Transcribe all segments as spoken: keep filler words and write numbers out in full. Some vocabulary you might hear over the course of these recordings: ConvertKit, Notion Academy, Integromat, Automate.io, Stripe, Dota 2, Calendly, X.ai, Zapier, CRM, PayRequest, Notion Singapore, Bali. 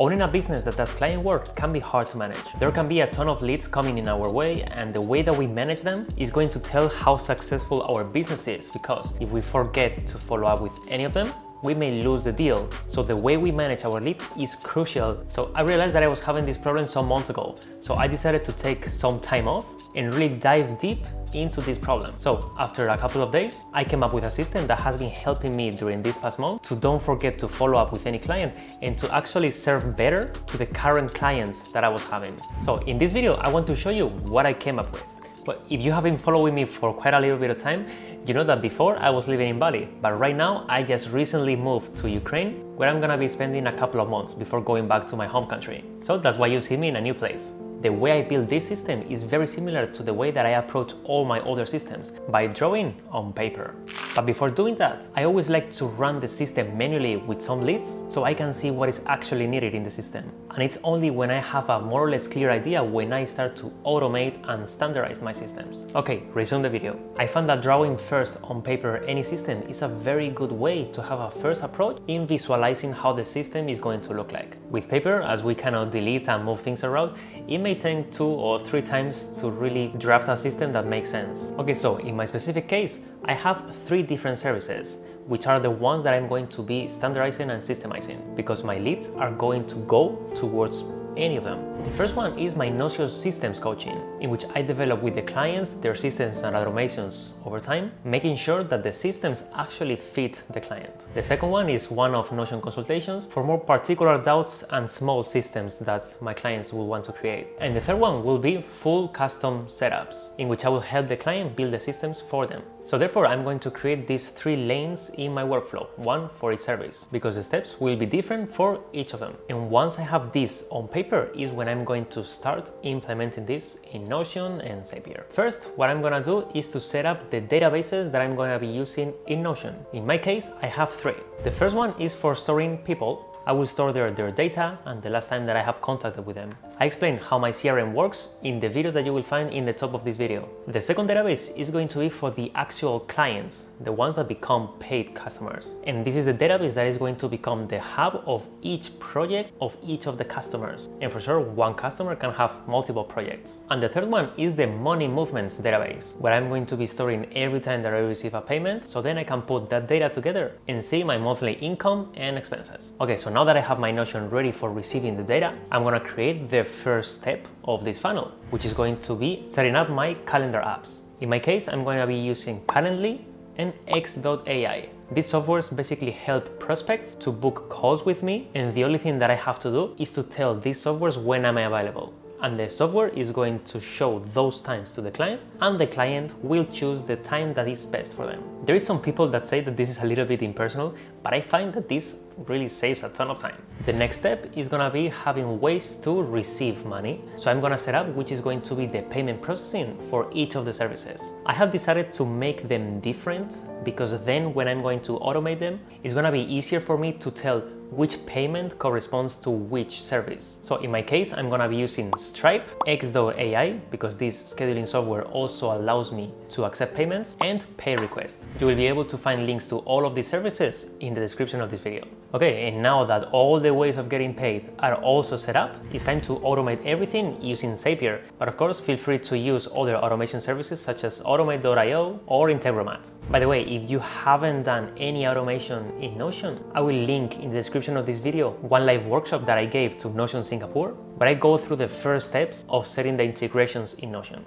Owning a business that does client work can be hard to manage. There can be a ton of leads coming in our way, and the way that we manage them is going to tell how successful our business is, because if we forget to follow up with any of them, we may lose the deal. So the way we manage our leads is crucial. So I realized that I was having this problem some months ago. So I decided to take some time off and really dive deep into this problem. So after a couple of days, I came up with a system that has been helping me during this past month to don't forget to follow up with any client and to actually serve better to the current clients that I was having. So in this video, I want to show you what I came up with. But if you have been following me for quite a little bit of time, you know that before I was living in Bali, but right now I just recently moved to Ukraine, where I'm gonna be spending a couple of months before going back to my home country. So that's why you see me in a new place. The way I built this system is very similar to the way that I approach all my other systems, by drawing on paper. But before doing that, I always like to run the system manually with some leads so I can see what is actually needed in the system. And it's only when I have a more or less clear idea when I start to automate and standardize my systems. Okay, resume the video. I found that drawing first on paper any system is a very good way to have a first approach in visualizing how the system is going to look like. With paper, as we cannot delete and move things around, it may take two or three times to really draft a system that makes sense. Okay, so in my specific case, I have three different services, which are the ones that I'm going to be standardizing and systemizing, because my leads are going to go towards any of them. The first one is my Notion Systems Coaching, in which I develop with the clients their systems and automations over time, making sure that the systems actually fit the client. The second one is one-off Notion Consultations for more particular doubts and small systems that my clients will want to create. And the third one will be full custom setups, in which I will help the client build the systems for them. So therefore, I'm going to create these three lanes in my workflow, one for each service, because the steps will be different for each of them. And once I have this on paper is when I'm going to start implementing this in Notion and Zapier. First, what I'm gonna do is to set up the databases that I'm gonna be using in Notion. In my case, I have three. The first one is for storing people. I will store their, their data and the last time that I have contacted with them. I explained how my C R M works in the video that you will find in the top of this video. The second database is going to be for the actual clients, the ones that become paid customers. And this is the database that is going to become the hub of each project of each of the customers. And for sure, one customer can have multiple projects. And the third one is the money movements database, where I'm going to be storing every time that I receive a payment, so then I can put that data together and see my monthly income and expenses. Okay, so now that I have my Notion ready for receiving the data, I'm gonna create the first step of this funnel, which is going to be setting up my calendar apps. In my case, I'm gonna be using Calendly and X dot A I. These softwares basically help prospects to book calls with me, and the only thing that I have to do is to tell these softwares when am I available. And the software is going to show those times to the client, and the client will choose the time that is best for them. There is some people that say that this is a little bit impersonal, but I find that this really saves a ton of time. The next step is gonna be having ways to receive money. So I'm gonna set up which is going to be the payment processing for each of the services. I have decided to make them different, because then when I'm going to automate them, it's gonna be easier for me to tell which payment corresponds to which service. So in my case, I'm gonna be using Stripe, X dot A I, because this scheduling software also allows me to accept payments, and PayRequest. You will be able to find links to all of these services in the description of this video. Okay, and now that all the ways of getting paid are also set up, it's time to automate everything using Zapier. But of course, feel free to use other automation services such as Automate dot I O or Integromat. By the way, if you haven't done any automation in Notion, I will link in the description of this video one live workshop that I gave to Notion Singapore, where I go through the first steps of setting the integrations in Notion.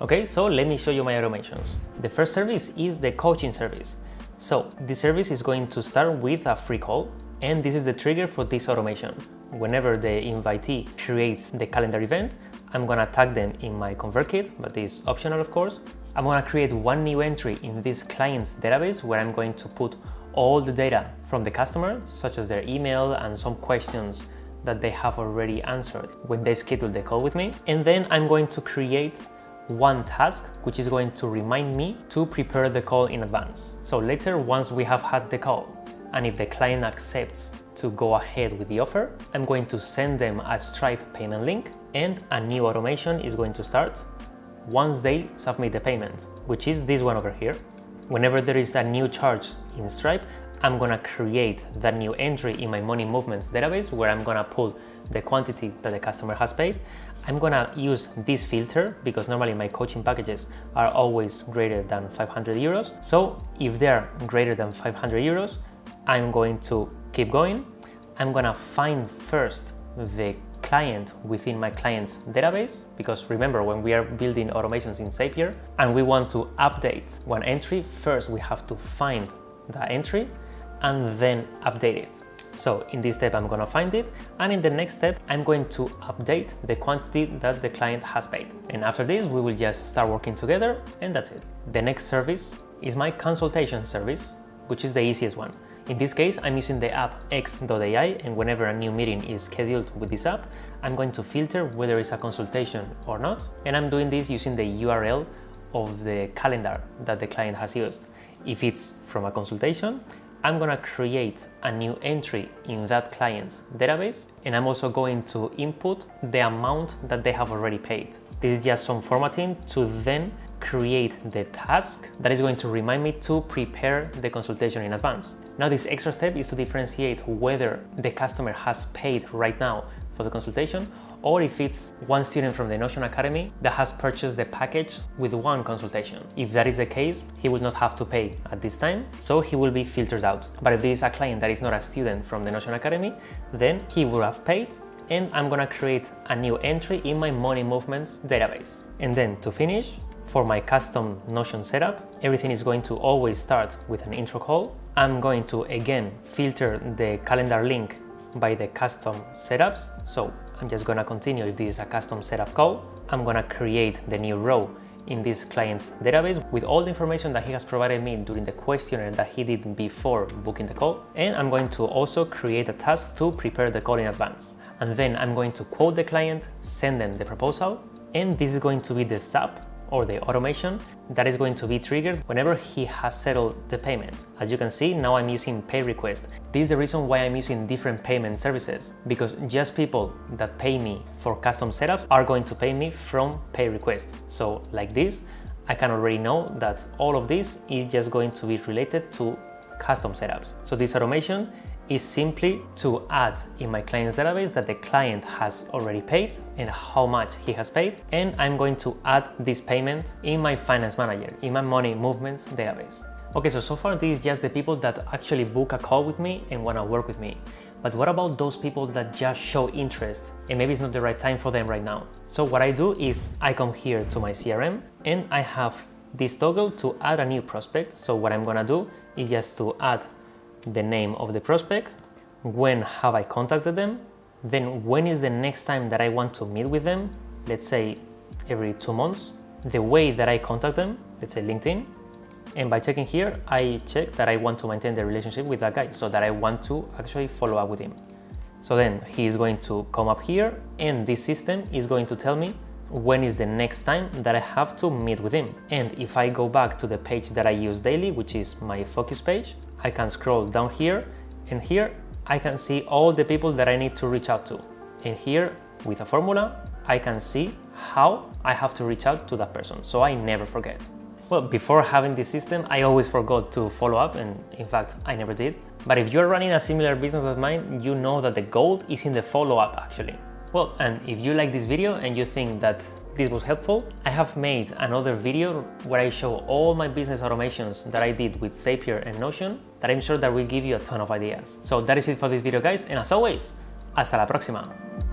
Okay, so let me show you my automations. The first service is the coaching service. So this service is going to start with a free call, and this is the trigger for this automation. Whenever the invitee creates the calendar event, I'm gonna tag them in my ConvertKit, but this is optional of course. I'm gonna create one new entry in this client's database where I'm going to put all the data from the customer, such as their email and some questions that they have already answered when they schedule the call with me. And then I'm going to create one task, which is going to remind me to prepare the call in advance. So later, once we have had the call, and if the client accepts to go ahead with the offer, I'm going to send them a Stripe payment link, and a new automation is going to start once they submit the payment, which is this one over here. Whenever there is a new charge in Stripe, I'm gonna create that new entry in my money movements database where I'm gonna pull the quantity that the customer has paid. I'm gonna use this filter because normally my coaching packages are always greater than five hundred euros. So if they're greater than five hundred euros, I'm going to keep going. I'm gonna find first the client within my client's database, because remember, when we are building automations in Zapier and we want to update one entry, first we have to find that entry and then update it. So in this step, I'm going to find it. And in the next step, I'm going to update the quantity that the client has paid. And after this, we will just start working together, and that's it. The next service is my consultation service, which is the easiest one. In this case, I'm using the app X dot A I, and whenever a new meeting is scheduled with this app, I'm going to filter whether it's a consultation or not. And I'm doing this using the U R L of the calendar that the client has used. If it's from a consultation, I'm gonna create a new entry in that client's database, and I'm also going to input the amount that they have already paid. This is just some formatting to then create the task that is going to remind me to prepare the consultation in advance. Now, this extra step is to differentiate whether the customer has paid right now for the consultation, or if it's one student from the Notion Academy that has purchased the package with one consultation. If that is the case, he will not have to pay at this time, so he will be filtered out. But if this is a client that is not a student from the Notion Academy, then he will have paid, and I'm gonna create a new entry in my money movements database. And then to finish, for my custom Notion setup, everything is going to always start with an intro call. I'm going to again filter the calendar link by the custom setups. So I'm just gonna continue if this is a custom setup call. I'm gonna create the new row in this client's database with all the information that he has provided me during the questionnaire that he did before booking the call. And I'm going to also create a task to prepare the call in advance. And then I'm going to quote the client, send them the proposal, and this is going to be the S A P or the automation that is going to be triggered whenever he has settled the payment. As you can see, now I'm using PayRequest. This is the reason why I'm using different payment services, because just people that pay me for custom setups are going to pay me from PayRequest. So like this, I can already know that all of this is just going to be related to custom setups. So this automation is simply to add in my client's database that the client has already paid and how much he has paid. And I'm going to add this payment in my finance manager, in my money movements database. Okay, so so far this is just the people that actually book a call with me and wanna work with me. But what about those people that just show interest and maybe it's not the right time for them right now? So what I do is I come here to my C R M and I have this toggle to add a new prospect. So what I'm gonna do is just to add the name of the prospect, when have I contacted them, then when is the next time that I want to meet with them, let's say every two months, the way that I contact them, let's say LinkedIn, and by checking here, I check that I want to maintain the relationship with that guy, so that I want to actually follow up with him. So then he is going to come up here and this system is going to tell me when is the next time that I have to meet with him. And if I go back to the page that I use daily, which is my focus page, I can scroll down here, and here I can see all the people that I need to reach out to. And here, with a formula, I can see how I have to reach out to that person, so I never forget. Well, before having this system, I always forgot to follow up, and in fact, I never did. But if you're running a similar business as mine, you know that the gold is in the follow-up, actually. Well, and if you like this video and you think that this was helpful, I have made another video where I show all my business automations that I did with Zapier and Notion that I'm sure that will give you a ton of ideas. So that is it for this video, guys, and as always, hasta la próxima!